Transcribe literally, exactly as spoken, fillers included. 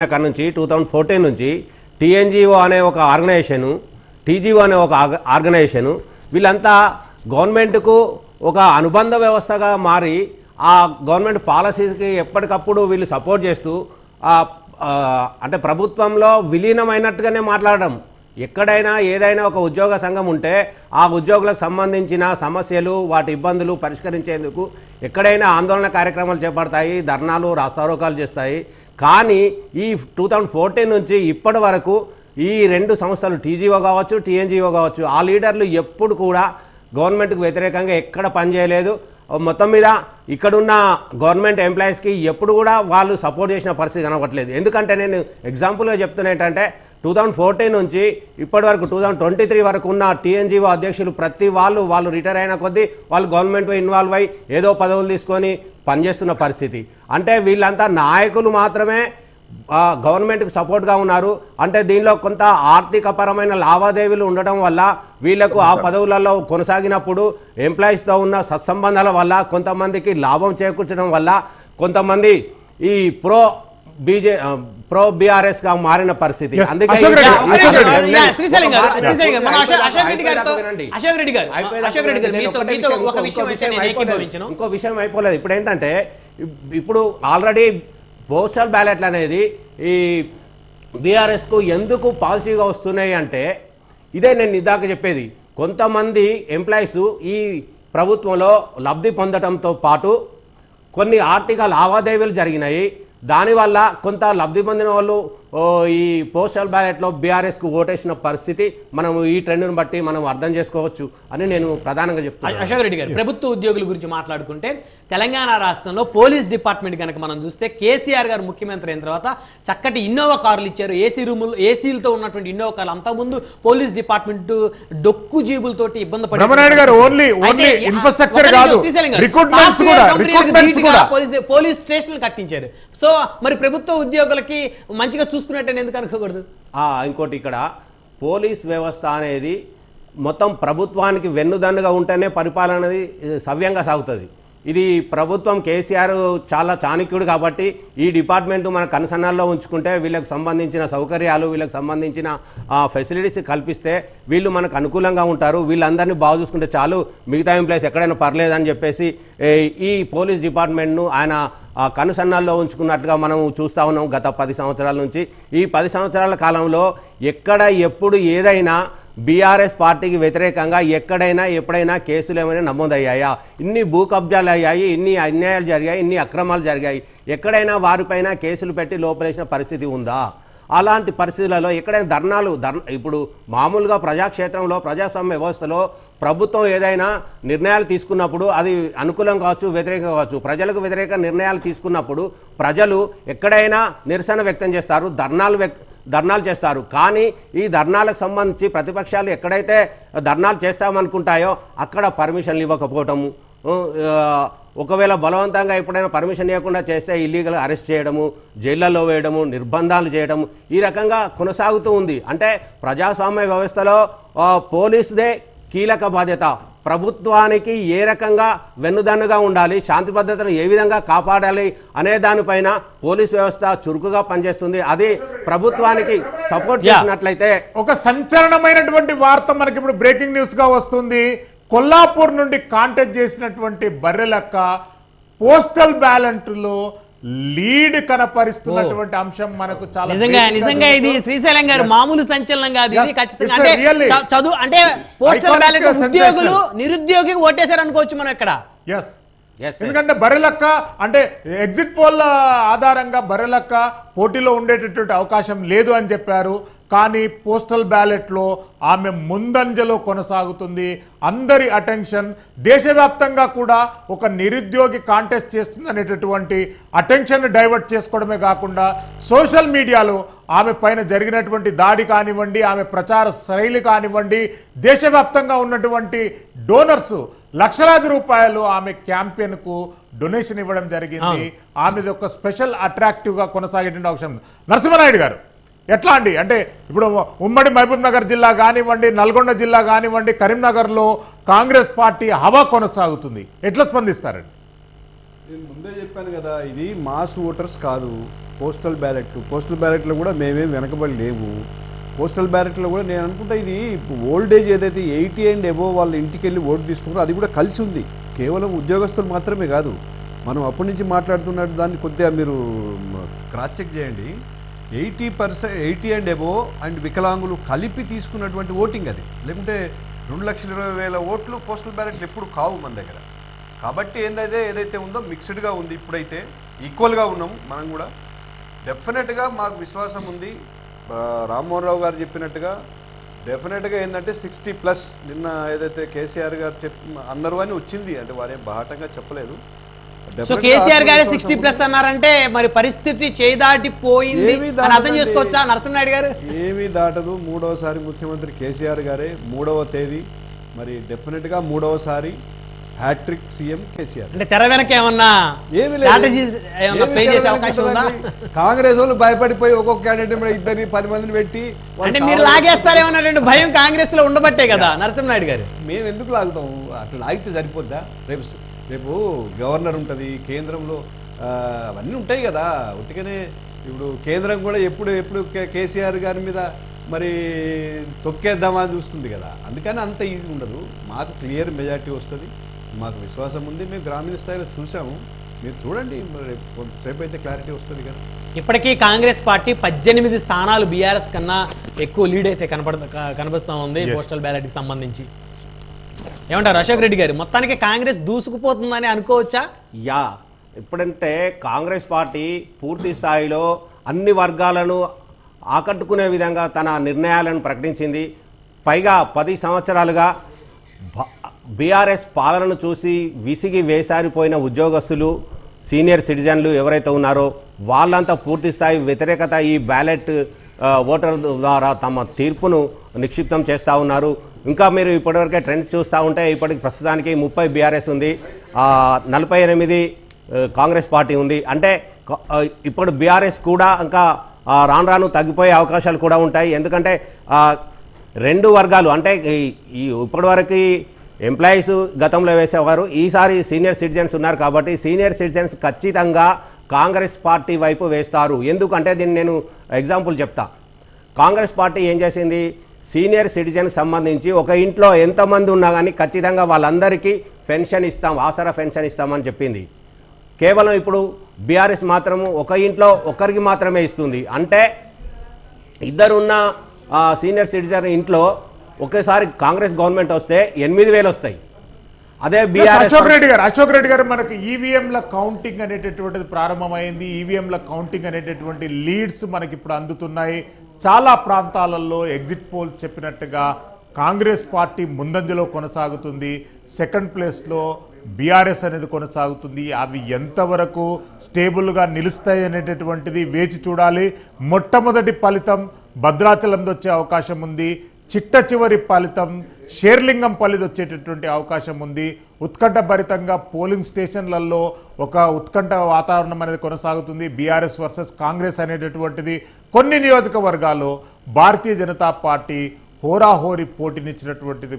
To thousand fourteen నుంచి TNGO అనే ఒక ఆర్గనైజేషన్ టీజీఓ అనే ఒక ఆర్గనైజేషన్ వీళ్ళంతా గవర్నమెంట్ కు ఒక అనుబంధ వ్యవస్థగా మారి ఆ గవర్నమెంట్ పాలసీస్ కి ఎప్పటికప్పుడు వీళ్ళు సపోర్ట్ చేస్తూ అంటే ప్రభుత్వంలో విలీనమైనట్టుగానే మాట్లాడడం ఎక్కడైనా ఏదైనా ఒక ఉద్యోగ సంఘం ఉంటే ఆ ఉద్యోగులకు సంబంధించిన సమస్యలు వాటి ఇబ్బందులు పరిష్కరించేందుకు ఎక్కడైనా ఆందోళన కార్యక్రమాలు చేపడతాయి ధర్నాలు రాస్తారోకాలు చేస్తాయి కానీ ఈ टू थाउज़ेंड फ़ोर्टीन నుంచి ఇప్పటి వరకు ఈ రెండు సంస్థలు టీజీఓ కావచ్చు టీఎన్జీఓ కావచ్చు ఆ లీడర్లు ఎప్పుడు కూడా గవర్నమెంట్ కు వ్యతిరేకంగా ఎక్కడ పని చేయలేదు మొత్తం మీద ఇక్కడ ఉన్న గవర్నమెంట్ ఎంప్లాయీస్ కి ఎప్పుడు కూడా వాళ్ళు సపోర్ట్ చేసిన పరిస్థితి కనబడట్లేదు ఎందుకంటే నేను ఎగ్జాంపుల్ గా చెప్తున్నా ఏంటంటే टू थाउज़ेंड फ़ोर्टीन నుంచి ఇప్పటి వరకు टू थाउज़ेंड ट्वेंटी थ्री వరకు ఉన్న టీఎన్జీఓ అధ్యక్షులు ప్రతి వాళ్ళు వాళ్ళు రిటైర్ అయిన కొద్ది వాళ్ళు గవర్నమెంట్ లో ఇన్వాల్వ్ అయ్యి ఏదో పదవులు తీసుకొని పని చేస్తున్న పరిస్థితి అంటే వీళ్ళంతా నాయకులు మాత్రమే గవర్నమెంట్ కు సపోర్ట్ గా ఉన్నారు అంటే దీనిలో కొంత ఆర్థికపరమైన లావాదేవీలు ఉండడం వల్ల వీళ్ళకు ఆ పదవులలో కొనసాగినప్పుడు ఎంప్లాయీస్ తో ఉన్న సత్సంబంధాల వల్ల కొంతమందికి లాభం చేకూర్చడం వల్ల కొంతమంది ఈ ప్రో బీజే ప్రో బిఆర్ఎస్ గా మారిన పరిస్థితి అందుకే శ్రీశైలం గారు శ్రీశైలం గారు మన అశోక్ రెడ్డి గారితో అశోక్ రెడ్డి గారు అశోక్ రెడ్డి గారు మీతో మీతో ఒక విషయం అయితే నేను ఏకీభవించను ఇంకో విషయం అయిపోలేదు ఇప్పుడు ఏంటంటే ఇప్పుడు ఆల్రెడీ పోస్టల్ బ్యాలెట్ అనేది ఈ బిఆర్ఎస్ కు ఎందుకు పాజిటివ్ గా వస్తున్నాయి అంటే ఇదే నేను ఇందాక చెప్పేది కొంతమంది ఎంప్లాయీస్ ఈ ప్రభుత్వంలో లబ్ధి పొందడంతో పాటు కొన్ని ఆర్థిక లావాదేవీలు జరిగినాయి దానివల్ల కొంత లబ్ధి పొందిన వాళ్ళు ఈ పోస్టల్ బ్యాలెట్లో బీఆర్ఎస్ కు ఓటేసిన పరిస్థితి మనం ఈ ట్రెండ్ను బట్టి మనం అర్థం చేసుకోవచ్చు అని నేను ప్రధానంగా చెప్తున్నాను. అశోక్ రెడ్డి గారు ప్రభుత్వ ఉద్యోగుల గురించి మాట్లాడుకుంటే తెలంగాణ రాష్ట్రంలో పోలీస్ డిపార్ట్మెంట్ కనుక మనం చూస్తే కేసీఆర్ గారు ముఖ్యమంత్రి అయిన తర్వాత చక్కటి ఇన్నోవా కార్లు ఇచ్చారు ఏసీ రూములు ఏసీలతో ఉన్నటువంటి ఇన్నోవా కార్లు అంతకుముందు పోలీస్ డిపార్ట్మెంట్ డొక్కు జీబులతోటి ఇబ్బంది పడింది పోలీస్ స్టేషన్లు కట్టించారు సో మరి ప్రభుత్వ ఉద్యోగులకి మంచిగా इंकोटी इकड़ पोलीस व्यवस्थ अने मत प्रभुत्वा वेन्नुदन्नुगा उंटने परिपालन सव्यंगा सागुतदी इदी प्रभुत्वं केसीआर चाला चाणक्युडु काबट्टी ई डिपार्ट्मेंट मन कनसन्नाल्लो उंचुकुंटे वीళ్ళకి संबंधिंचिन सौकर्यालु वीళ్ళకి संबंधिंचिन फैसिलिटीस् कल्पिस्ते वीళ్ళు मनकु अनुकूलंगा उंटारु वीళ్ళందర్నీ బాగు చూసుకుంటే చాలు మిగతా ఎంప్లాయీస్ ఎక్కడైనా పర్లేదు అని చెప్పేసి ఈ పోలీస్ డిపార్ట్మెంట్ ను ఆయన కనసన్నాల్లో ఉంచుకున్నట్లుగా మనం చూస్తా ఉన్నాం గత పది సంవత్సరాల నుంచి ఈ పది సంవత్సరాల కాలంలో ఎక్కడ ఎప్పుడు ఏదైనా బీఆర్ఎస్ పార్టీకి వ్యతిరేకంగా ఎక్కడైనా ఎప్పుడైనా కేసులు ఏమైనా నమోదయ్యాయా ఇన్ని భూ కబ్జాలు అయ్యాయి ఇన్ని అన్యాయాలు జరిగాయి ఇన్ని అక్రమాలు జరిగాయి ఎక్కడైనా వారిపైన కేసులు పెట్టి లోపలేసిన పరిస్థితి ఉందా అలాంటి పరిస్థితులలో ఎక్కడైనా ధర్నాలు ఇప్పుడు మామూలుగా ప్రజాక్షేత్రంలో ప్రజాస్వామ్య వ్యవస్థలో ప్రభుత్వం ఏదైనా నిర్ణయాలు తీసుకున్నప్పుడు అది అనుకూలం కావచ్చు వ్యతిరేకం కావచ్చు ప్రజలకు వ్యతిరేక నిర్ణయాలు తీసుకున్నప్పుడు ప్రజలు ఎక్కడైనా నిరసన వ్యక్తం చేస్తారు ధర్నాలు వ్యక్త ధర్నాలు చేస్తారు కానీ ఈ ధర్నాలకు సంబంధించి ప్రతిపక్షాలు ఎక్కడైతే ధర్నాలు చేస్తామనుకుంటాయో అక్కడ పర్మిషన్లు ఇవ్వకపోవటము ఒకవేళ బలవంతంగా ఎప్పుడైనా పర్మిషన్ ఇవ్వకుండా చేస్తే ఇల్లీగల్ అరెస్ట్ చేయడము జైళ్ళలో వేయడము నిర్బంధాలు చేయడము ఈ రకంగా కొనసాగుతూ ఉంది అంటే ప్రజాస్వామ్య వ్యవస్థలో పోలీసుదే కీలక బాధ్యత ప్రభుత్వానికి ఏ రకంగా వెన్నుదన్నుగా ఉండాలి శాంతి భద్రతను ఏ విధంగా కాపాడాలి అనే దానిపైన పోలీస్ వ్యవస్థ చురుకుగా పనిచేస్తుంది అది ప్రభుత్వానికి సపోర్ట్ చేసినట్లయితే ఒక సంచలనమైనటువంటి వార్త మనకి ఇప్పుడు బ్రేకింగ్ న్యూస్ గా వస్తుంది కొల్లాపూర్ నుండి కాంటాక్ట్ చేసినటువంటి బర్రెలక్క పోస్టల్ బ్యాలెట్ లో లీడ్ కనపరిస్తున్నటువంటి అంశం మనకు చాలా నిజంగా నిజంగా ఇది శ్రీశైలం గారు మామూలు సంచలనం కాదు ఇది ఖచ్చితంగా అంటే చదువు అంటే పోస్టల్ బ్యాలెట్ ఉద్యోగులు నిరుద్యోగికి ఓటేశారు అనుకోవచ్చు మనం ఇక్కడ yes ఎందుకంటే బర్రెలక్క అంటే ఎగ్జిట్ పోల్ ఆధారంగా బర్రెలక్క పోటీలో ఉండేటటువంటి అవకాశం లేదు అని చెప్పారు కానీ పోస్టల్ బ్యాలెట్లో ఆమె ముందంజలో కొనసాగుతుంది అందరి అటెన్షన్ దేశవ్యాప్తంగా కూడా ఒక నిరుద్యోగి కాంటెస్ట్ చేస్తుంది అనేటటువంటి అటెన్షన్ డైవర్ట్ చేసుకోవడమే కాకుండా సోషల్ మీడియాలో ఆమె పైన జరిగినటువంటి దాడి కానివ్వండి ఆమె ప్రచార శైలి కానివ్వండి దేశవ్యాప్తంగా ఉన్నటువంటి డోనర్సు లక్షలాది రూపాయలు ఆమె క్యాంపెయిన్కు డొనేషన్ ఇవ్వడం జరిగింది ఆమెది ఒక స్పెషల్ అట్రాక్టివ్గా కొనసాగేటువంటి అవకాశం ఉంది నరసింహనాయుడు గారు ఎట్లా అండి అంటే ఇప్పుడు ఉమ్మడి మహబూబ్ నగర్ జిల్లా కానివ్వండి నల్గొండ జిల్లా కానివ్వండి కరీంనగర్లో కాంగ్రెస్ పార్టీ హవా కొనసాగుతుంది ఎట్లా స్పందిస్తారండి నేను ముందే చెప్పాను కదా ఇది మాస్ ఓటర్స్ కాదు పోస్టల్ బ్యాలెట్ పోస్టల్ బ్యాలెట్లో కూడా మేమేం వెనకబడి లేవు పోస్టల్ బ్యాలెట్లో కూడా నేను అనుకుంటా ఇది ఓల్డ్ ఏజ్ ఏదైతే ఎయిటీ అండ్ అబోవ్ వాళ్ళ ఇంటికి వెళ్ళి ఓటు తీసుకున్నారో అది కూడా కలిసి ఉంది కేవలం ఉద్యోగస్తులు మాత్రమే కాదు మనం అప్పటి నుంచి మాట్లాడుతున్నట్టు దాన్ని కొద్దిగా మీరు క్రాస్ చెక్ చేయండి eighty percent eighty and above and వికలాంగులు కలిపి తీసుకున్నటువంటి ఓటింగ్ అది లేకుంటే రెండు లక్షల ఇరవై వేల ఓట్లు పోస్టల్ బ్యాలెట్లు ఎప్పుడు కావు మన దగ్గర కాబట్టి ఏందైతే ఏదైతే ఉందో మిక్స్డ్గా ఉంది ఇప్పుడైతే ఈక్వల్గా ఉన్నాము మనం కూడా డెఫినెట్గా మాకు విశ్వాసం ఉంది రామ్మోహన్ రావు గారు చెప్పినట్టుగా డెఫినెట్గా ఏంటంటే సిక్స్టీ ప్లస్ నిన్న ఏదైతే కేసీఆర్ గారు చెప్ అన్నారు అని వచ్చింది అంటే వారేం బాహాటంగా చెప్పలేదు సో కేసీఆర్ గారు సిక్స్టీ ప్లస్ అన్నారంటే మరి పరిస్థితి చేదాటిపోయింది అని అర్థం చేసుకోవచ్చా నరసింహనాయుడు గారు ఏమీ దాటదు మూడవసారి ముఖ్యమంత్రి కేసీఆర్ గారే మూడవ తేదీ మరి డెఫినెట్గా మూడవసారి హ్యాట్రిక్ సీఎం కేసీఆర్ అంటే తెర వెనక ఏమన్నా కాంగ్రెస్ వాళ్ళు భయపడిపోయి ఒక్కొక్క క్యాండిడేట్ ఇద్దరిని పది మందిని పెట్టి అంటే మీరు లాగేస్తారేమన్నటువంటి భయం కాంగ్రెస్ లో ఉండబట్టే కదా నరసింహనాయుడు గారు మేము ఎందుకు లాగుతాము అట్లా లాగితే సరిపోద్దా రేపు రేపు గవర్నర్ ఉంటుంది కేంద్రంలో అవన్నీ ఉంటాయి కదా ఒట్టిగానే ఇప్పుడు కేంద్రం కూడా ఎప్పుడు ఎప్పుడు కేసీఆర్ గారి మీద మరి తొక్కేద్దామా చూస్తుంది కదా అందుకని అంత ఈజీ ఉండదు మాకు క్లియర్ మెజార్టీ వస్తుంది మాకు విశ్వాసం ఉంది మేము గ్రామీణ స్థాయిలో చూసాము మీరు చూడండి రేపు అయితే క్లారిటీ వస్తుంది కదా ఇప్పటికీ కాంగ్రెస్ పార్టీ పద్దెనిమిది స్థానాలు బీఆర్ఎస్ కన్నా ఎక్కువ లీడ్ అయితే కనపడ కనిపిస్తూ ఉంది పోస్టల్ బ్యాలెట్కి సంబంధించి ఏమంటారు అశోక్ రెడ్డి గారు మొత్తానికి కాంగ్రెస్ దూసుకుపోతుందని అనుకోవచ్చా యా ఎప్పుడంటే కాంగ్రెస్ పార్టీ పూర్తి స్థాయిలో అన్ని వర్గాలను ఆకట్టుకునే విధంగా తన నిర్ణయాలను ప్రకటించింది పైగా పది సంవత్సరాలుగా బీఆర్ఎస్ పాలనను చూసి విసిగి వేసారిపోయిన ఉద్యోగస్తులు సీనియర్ సిటిజన్లు ఎవరైతే ఉన్నారో వాళ్ళంతా పూర్తి స్థాయి వ్యతిరేకత ఈ బ్యాలెట్ ఓటర్ ద్వారా తమ తీర్పును నిక్షిప్తం చేస్తూ ఉన్నారు ఇంకా మీరు ఇప్పటివరకే ట్రెండ్స్ చూస్తూ ఉంటే ఇప్పటికి ప్రస్తుతానికి ముప్పై బీఆర్ఎస్ ఉంది నలభై ఎనిమిది కాంగ్రెస్ పార్టీ ఉంది అంటే ఇప్పుడు బీఆర్ఎస్ కూడా ఇంకా రాను రాను తగ్గిపోయే అవకాశాలు కూడా ఉంటాయి ఎందుకంటే రెండు వర్గాలు అంటే ఈ ఇప్పటివరకు ఎంప్లాయీస్ గతంలో వేసేవారు ఈసారి సీనియర్ సిటిజన్స్ ఉన్నారు కాబట్టి సీనియర్ సిటిజన్స్ ఖచ్చితంగా కాంగ్రెస్ పార్టీ వైపు వేస్తారు ఎందుకంటే దీన్ని నేను ఎగ్జాంపుల్ చెప్తా కాంగ్రెస్ పార్టీ ఏం చేసింది సీనియర్ సిటిజన్ సంబంధించి ఒక ఇంట్లో ఎంతమంది ఉన్నా కానీ ఖచ్చితంగా వాళ్ళందరికీ పెన్షన్ ఇస్తాం ఆసరా పెన్షన్ ఇస్తామని చెప్పింది కేవలం ఇప్పుడు బీఆర్ఎస్ మాత్రము ఒక ఇంట్లో ఒకరికి మాత్రమే ఇస్తుంది అంటే ఇద్దరున్న సీనియర్ సిటిజన్ ఇంట్లో ఒకేసారి కాంగ్రెస్ గవర్నమెంట్ వస్తే ఎనిమిది వేలు వస్తాయి అదే బీఆర్ఎస్ అశోక్ రెడ్డి గారు అశోక్ రెడ్డి గారు మనకు ఈవీఎంల కౌంటింగ్ అనేటటువంటిది ప్రారంభమైంది ఈవీఎంల కౌంటింగ్ అనేటటువంటి లీడ్స్ మనకి ఇప్పుడు అందుతున్నాయి చాలా ప్రాంతాలలో ఎగ్జిట్ పోల్ చెప్పినట్టుగా కాంగ్రెస్ పార్టీ ముందంజలో కొనసాగుతుంది సెకండ్ ప్లేస్లో బీఆర్ఎస్ అనేది కొనసాగుతుంది అవి ఎంతవరకు స్టేబుల్గా నిలుస్తాయి అనేటటువంటిది వేచి చూడాలి మొట్టమొదటి ఫలితం భద్రాచలంలో వచ్చే అవకాశం ఉంది చిట్ట చివరి ఫలితం షేర్లింగం పల్లిది వచ్చేటటువంటి అవకాశం ఉంది ఉత్కంఠ భరితంగా పోలింగ్ స్టేషన్లలో ఒక ఉత్కంఠ వాతావరణం అనేది కొనసాగుతుంది బీఆర్ఎస్ వర్సెస్ కాంగ్రెస్ అనేటటువంటిది కొన్ని నియోజకవర్గాల్లో భారతీయ జనతా పార్టీ హోరాహోరీ పోటీనిచ్చినటువంటిది